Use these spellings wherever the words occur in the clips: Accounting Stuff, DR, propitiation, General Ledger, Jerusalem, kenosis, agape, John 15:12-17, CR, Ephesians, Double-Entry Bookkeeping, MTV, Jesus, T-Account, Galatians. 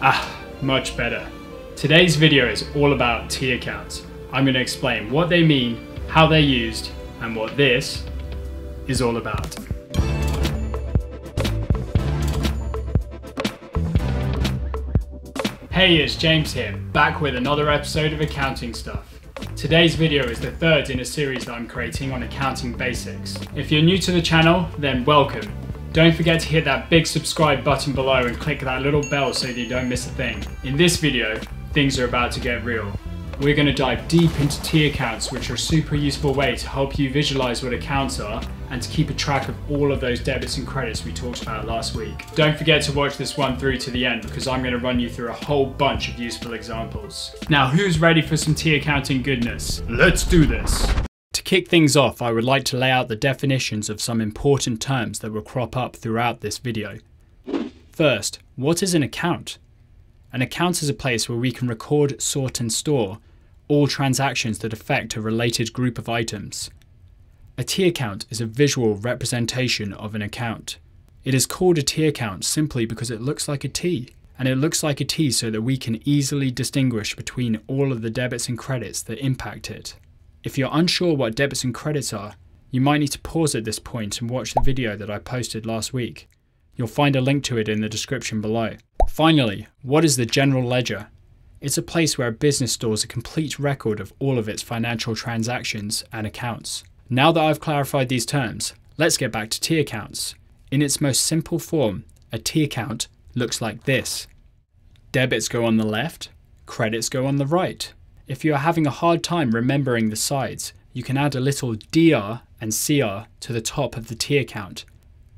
Ah, much better. Today's video is all about T-Accounts. I'm going to explain what they mean, how they're used, and what this is all about. Hey, it's James here, back with another episode of Accounting Stuff. Today's video is the third in a series that I'm creating on accounting basics. If you're new to the channel, then welcome. Don't forget to hit that big subscribe button below and click that little bell so that you don't miss a thing. In this video, things are about to get real. We're going to dive deep into T-Accounts, which are a super useful way to help you visualize what accounts are and to keep a track of all of those debits and credits we talked about last week. Don't forget to watch this one through to the end because I'm going to run you through a whole bunch of useful examples. Now, who's ready for some T-Accounting goodness? Let's do this! To kick things off, I would like to lay out the definitions of some important terms that will crop up throughout this video. First, what is an account? An account is a place where we can record, sort, and store all transactions that affect a related group of items. A T-account is a visual representation of an account. It is called a T-account simply because it looks like a T, and it looks like a T so that we can easily distinguish between all of the debits and credits that impact it. If you're unsure what debits and credits are, you might need to pause at this point and watch the video that I posted last week. You'll find a link to it in the description below. Finally, what is the General Ledger? It's a place where a business stores a complete record of all of its financial transactions and accounts. Now that I've clarified these terms, let's get back to T-accounts. In its most simple form, a T-account looks like this. Debits go on the left, credits go on the right. If you are having a hard time remembering the sides, you can add a little DR and CR to the top of the T-account.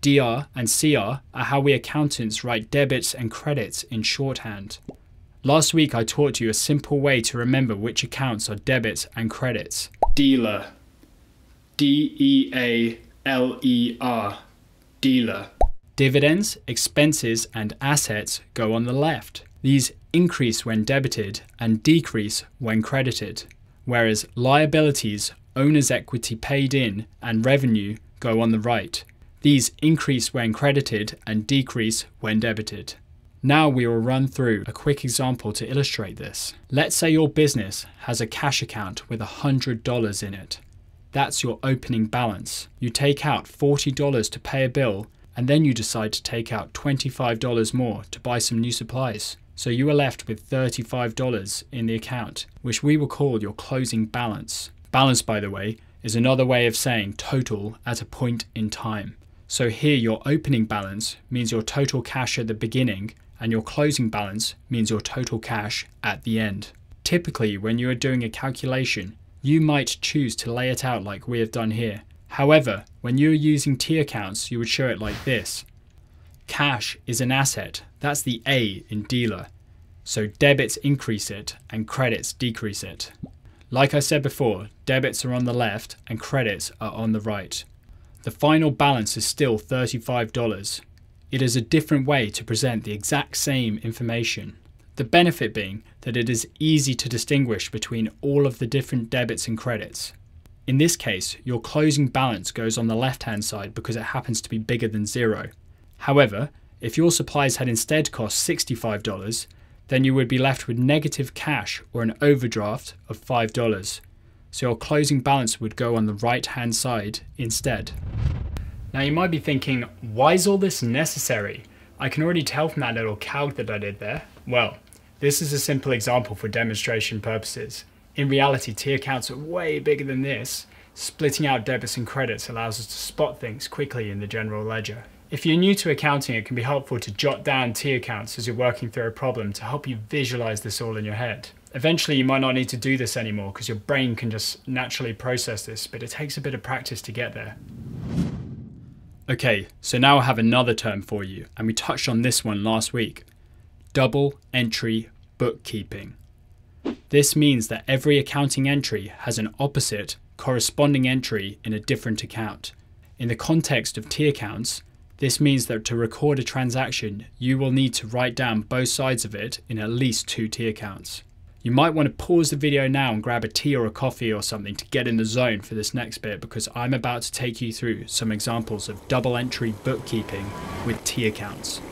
DR and CR are how we accountants write debits and credits in shorthand. Last week I taught you a simple way to remember which accounts are debits and credits. Dealer. D-E-A-L-E-R. Dealer. Dividends, expenses, and assets go on the left. These increase when debited and decrease when credited, whereas liabilities, owner's equity paid in, and revenue go on the right. These increase when credited and decrease when debited. Now we will run through a quick example to illustrate this. Let's say your business has a cash account with $100 in it. That's your opening balance. You take out $40 to pay a bill, and then you decide to take out $25 more to buy some new supplies. So you are left with $35 in the account, which we will call your closing balance. Balance, by the way, is another way of saying total at a point in time. So here your opening balance means your total cash at the beginning, and your closing balance means your total cash at the end. Typically, when you are doing a calculation, you might choose to lay it out like we have done here. However, when you are using T-accounts, you would show it like this. Cash is an asset. That's the A in dealer. So debits increase it and credits decrease it. Like I said before, debits are on the left and credits are on the right. The final balance is still $35. It is a different way to present the exact same information. The benefit being that it is easy to distinguish between all of the different debits and credits. In this case, your closing balance goes on the left-hand side because it happens to be bigger than zero. However, if your supplies had instead cost $65, then you would be left with negative cash or an overdraft of $5. So your closing balance would go on the right-hand side instead. Now you might be thinking, why is all this necessary? I can already tell from that little calc that I did there. Well, this is a simple example for demonstration purposes. In reality, T-accounts are way bigger than this. Splitting out debits and credits allows us to spot things quickly in the general ledger. If you're new to accounting, it can be helpful to jot down T-accounts as you're working through a problem to help you visualize this all in your head. Eventually, you might not need to do this anymore because your brain can just naturally process this, but it takes a bit of practice to get there. Okay, so now I have another term for you, and we touched on this one last week. Double-entry bookkeeping. This means that every accounting entry has an opposite, corresponding entry in a different account. In the context of T-accounts, this means that to record a transaction, you will need to write down both sides of it in at least two T-accounts. You might want to pause the video now and grab a tea or a coffee or something to get in the zone for this next bit, because I'm about to take you through some examples of double-entry bookkeeping with T-Accounts.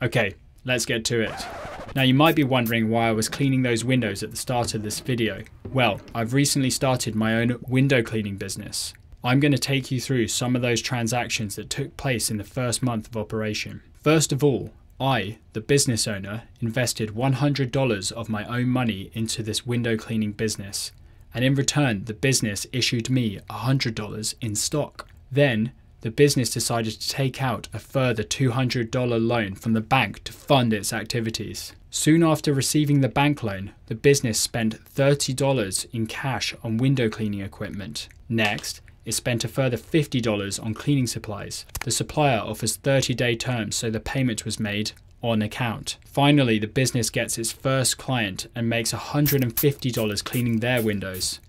Okay, let's get to it. Now you might be wondering why I was cleaning those windows at the start of this video. Well, I've recently started my own window cleaning business. I'm going to take you through some of those transactions that took place in the first month of operation. First of all, I, the business owner, invested $100 of my own money into this window cleaning business, and in return the business issued me $100 in stock. Then, the business decided to take out a further $200 loan from the bank to fund its activities. Soon after receiving the bank loan, the business spent $30 in cash on window cleaning equipment. Next, it spent a further $50 on cleaning supplies. The supplier offers 30-day terms, so the payment was made on account. Finally, the business gets its first client and makes $150 cleaning their windows.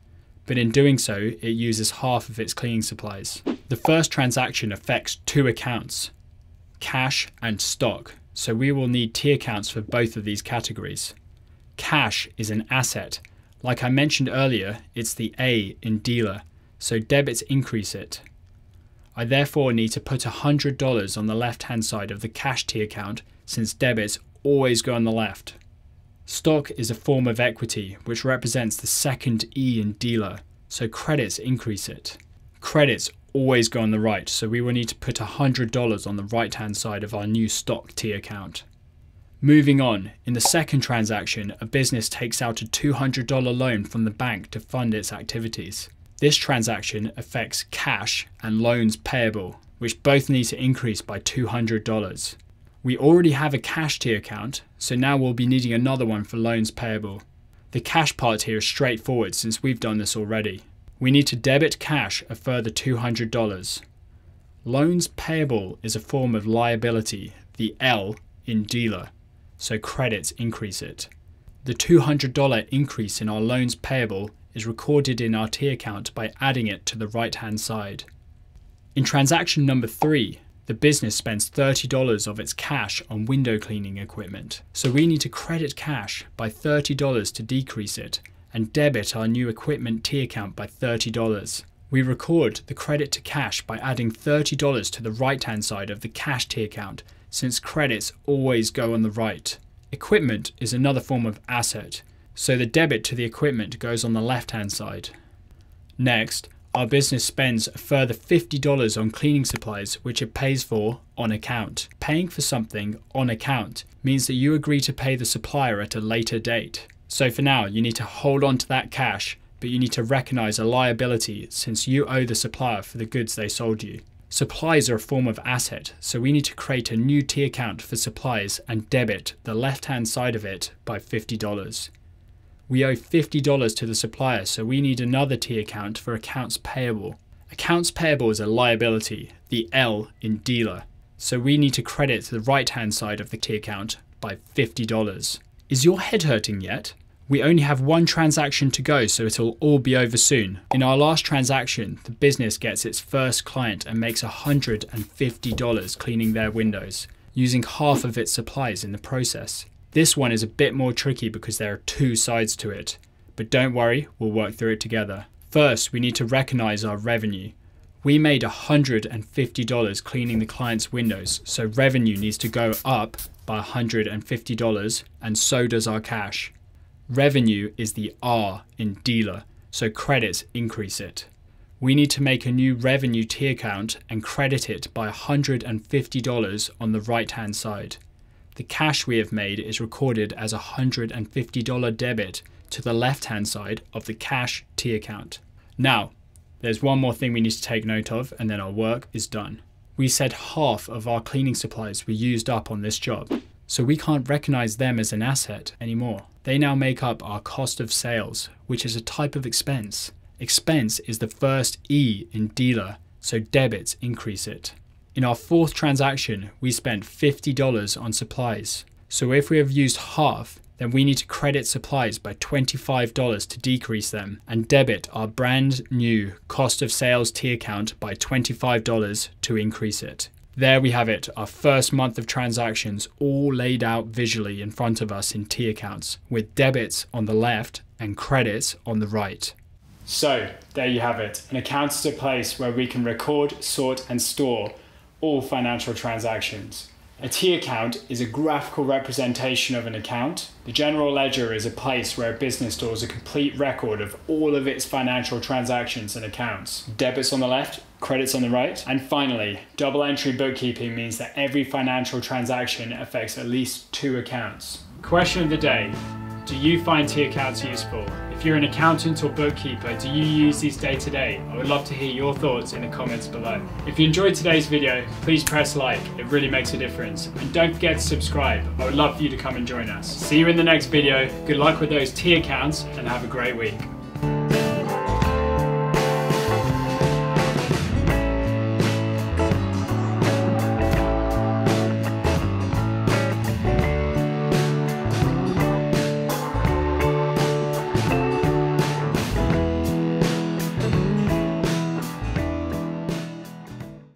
But in doing so, it uses half of its cleaning supplies. The first transaction affects two accounts, cash and stock, so we will need T-accounts for both of these categories. Cash is an asset. Like I mentioned earlier, it's the A in dealer, so debits increase it. I therefore need to put $100 on the left-hand side of the cash T-account, since debits always go on the left. Stock is a form of equity, which represents the second E in dealer, so credits increase it. Credits always go on the right, so we will need to put $100 on the right-hand side of our new stock T-account. Moving on, in the second transaction, a business takes out a $200 loan from the bank to fund its activities. This transaction affects cash and loans payable, which both need to increase by $200. We already have a cash T-account, so now we'll be needing another one for loans payable. The cash part here is straightforward since we've done this already. We need to debit cash a further $200. Loans payable is a form of liability, the L in dealer, so credits increase it. The $200 increase in our loans payable is recorded in our T-account by adding it to the right-hand side. In transaction number 3, the business spends $30 of its cash on window cleaning equipment, so we need to credit cash by $30 to decrease it, and debit our new equipment T-account by $30. We record the credit to cash by adding $30 to the right-hand side of the cash T-account, since credits always go on the right. Equipment is another form of asset, so the debit to the equipment goes on the left-hand side. Next, our business spends a further $50 on cleaning supplies, which it pays for on account. Paying for something on account means that you agree to pay the supplier at a later date. So for now, you need to hold on to that cash, but you need to recognize a liability since you owe the supplier for the goods they sold you. Supplies are a form of asset, so we need to create a new T-account for supplies and debit the left-hand side of it by $50. We owe $50 to the supplier, so we need another T-account for accounts payable. Accounts payable is a liability, the L in dealer, so we need to credit the right-hand side of the T-account by $50. Is your head hurting yet? We only have one transaction to go, so it'll all be over soon. In our last transaction, the business gets its first client and makes $150 cleaning their windows, using half of its supplies in the process. This one is a bit more tricky because there are two sides to it, but don't worry, we'll work through it together. First, we need to recognize our revenue. We made $150 cleaning the client's windows, so revenue needs to go up by $150, and so does our cash. Revenue is the R in dealer, so credits increase it. We need to make a new revenue T-account and credit it by $150 on the right-hand side. The cash we have made is recorded as $150 debit to the left-hand side of the cash T-account. Now, there's one more thing we need to take note of, and then our work is done. We said half of our cleaning supplies were used up on this job, so we can't recognize them as an asset anymore. They now make up our cost of sales, which is a type of expense. Expense is the first E in dealer, so debits increase it. In our fourth transaction, we spent $50 on supplies. So if we have used half, then we need to credit supplies by $25 to decrease them and debit our brand new cost of sales T-Account by $25 to increase it. There we have it, our first month of transactions all laid out visually in front of us in T-Accounts, with debits on the left and credits on the right. So there you have it. An account is a place where we can record, sort and store all financial transactions. A T-Account is a graphical representation of an account. The General Ledger is a place where a business stores a complete record of all of its financial transactions and accounts. Debits on the left, credits on the right. And finally, double-entry bookkeeping means that every financial transaction affects at least two accounts. Question of the day. Do you find T-Accounts useful? If you're an accountant or bookkeeper, do you use these day to day? I would love to hear your thoughts in the comments below. If you enjoyed today's video, please press like, it really makes a difference. And don't forget to subscribe, I would love for you to come and join us. See you in the next video, good luck with those T-Accounts and have a great week.